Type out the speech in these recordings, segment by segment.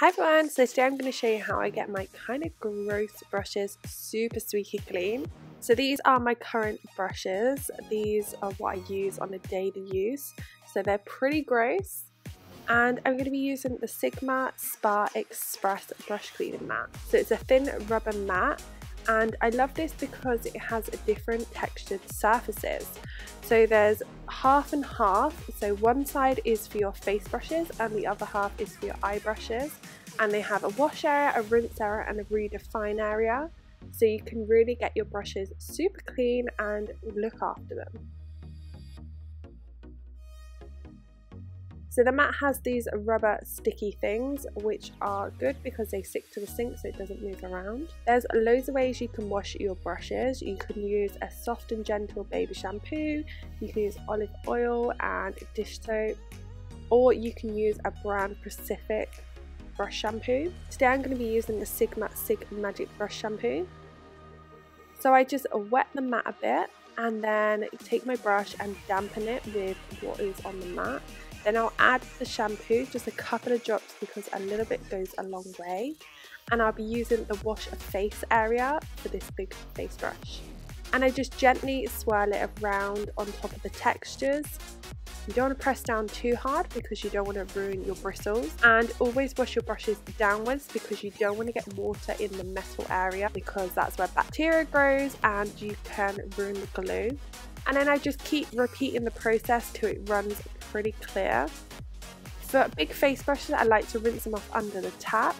Hi everyone, so today I'm going to show you how I get my kind of gross brushes super squeaky clean. So these are my current brushes. These are what I use on a daily use. So they're pretty gross. And I'm going to be using the Sigma Spa Express brush cleaning mat. So it's a thin rubber mat. And I love this because it has different textured surfaces. So there's half and half, so one side is for your face brushes and the other half is for your eye brushes. And they have a wash area, a rinse area and a redefine area. So you can really get your brushes super clean and look after them. So the mat has these rubber sticky things which are good because they stick to the sink so it doesn't move around. There's loads of ways you can wash your brushes. You can use a soft and gentle baby shampoo, you can use olive oil and dish soap, or you can use a brand specific brush shampoo. Today I'm going to be using the Sigma SIG Magic Brush Shampoo. So I just wet the mat a bit and then take my brush and dampen it with what is on the mat. Then I'll add the shampoo, just a couple of drops because a little bit goes a long way. And I'll be using the wash a face area for this big face brush. And I just gently swirl it around on top of the textures. You don't want to press down too hard because you don't want to ruin your bristles. And always wash your brushes downwards because you don't want to get water in the metal area because that's where bacteria grows and you can ruin the glue. And then I just keep repeating the process till it runs pretty clear. For big face brushes, I like to rinse them off under the tap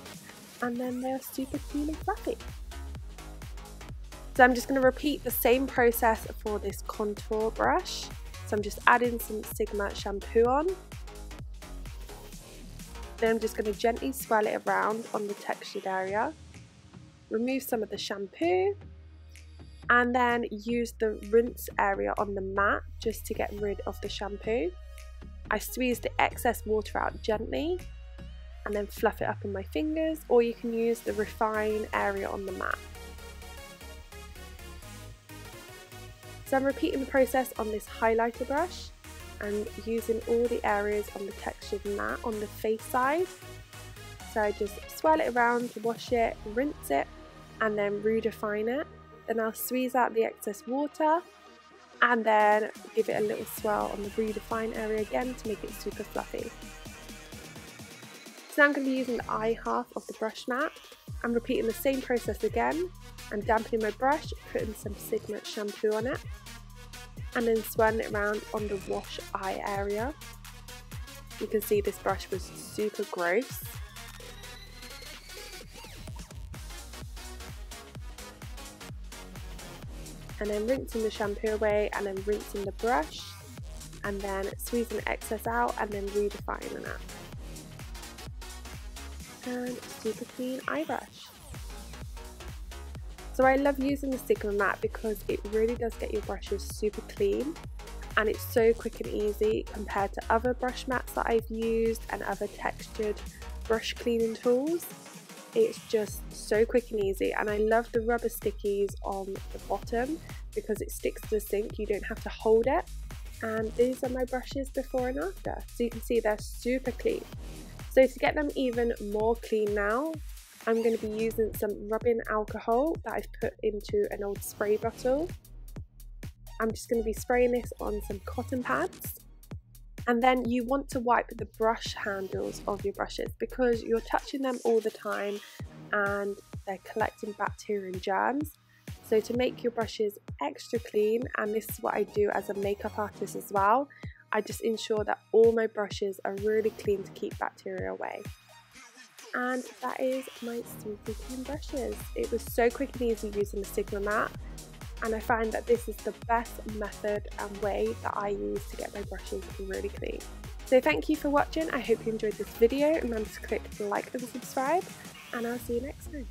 and then they're super clean and fluffy. So I'm just going to repeat the same process for this contour brush. So I'm just adding some Sigma shampoo on. Then I'm just going to gently swirl it around on the textured area. Remove some of the shampoo. And then use the rinse area on the mat just to get rid of the shampoo. I squeeze the excess water out gently and then fluff it up on my fingers, or you can use the refine area on the mat. So I'm repeating the process on this highlighter brush and using all the areas on the textured mat on the face side. So I just swirl it around, wash it, rinse it and then redefine it. Then I'll squeeze out the excess water and then give it a little swirl on the redefine area again to make it super fluffy. So now I'm going to be using the eye half of the brush mat. I'm repeating the same process again. I'm dampening my brush, putting some Sigma shampoo on it and then swirling it around on the wash eye area. You can see this brush was super gross. And then rinsing the shampoo away and then rinsing the brush and then squeezing the excess out and then redefining it. And super clean eye brush. So I love using the Sigma mat because it really does get your brushes super clean and it's so quick and easy compared to other brush mats that I've used and other textured brush cleaning tools. It's just so quick and easy, and I love the rubber stickies on the bottom because it sticks to the sink, you don't have to hold it. And these are my brushes before and after, so you can see they're super clean. So to get them even more clean now, I'm going to be using some rubbing alcohol that I've put into an old spray bottle. I'm just going to be spraying this on some cotton pads. And then you want to wipe the brush handles of your brushes because you're touching them all the time and they're collecting bacteria and germs. So to make your brushes extra clean, and this is what I do as a makeup artist as well, I just ensure that all my brushes are really clean to keep bacteria away. And that is my squeaky clean brushes. It was so quick and easy using the Sigma mat. And I find that this is the best method and way that I use to get my brushes really clean. So thank you for watching, I hope you enjoyed this video. Remember to click like and subscribe and I'll see you next time.